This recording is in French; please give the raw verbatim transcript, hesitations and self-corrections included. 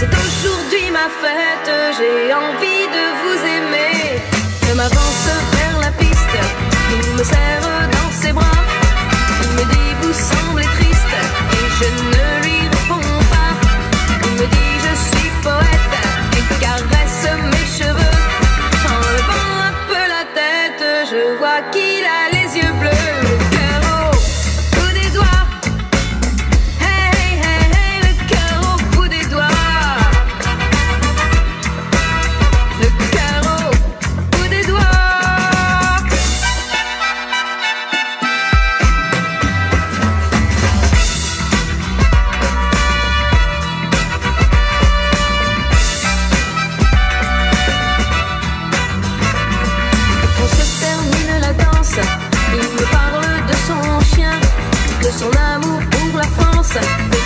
C'est aujourd'hui ma fête, j'ai envie de vous aimer. Je m'avance vers la piste, il me serre dans ses bras. Il me dit vous semblez triste et je ne lui réponds pas. Il me dit je suis poète et caresse mes cheveux. En levant un peu la tête, je vois qu'il a les yeux bleus. Son amour pour la France.